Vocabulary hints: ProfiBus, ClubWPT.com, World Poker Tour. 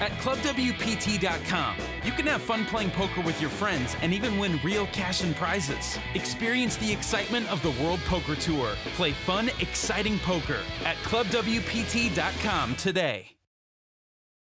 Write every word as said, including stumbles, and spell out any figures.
At Club W P T dot com, you can have fun playing poker with your friends and even win real cash and prizes. Experience the excitement of the World Poker Tour. Play fun, exciting poker at Club W P T dot com today.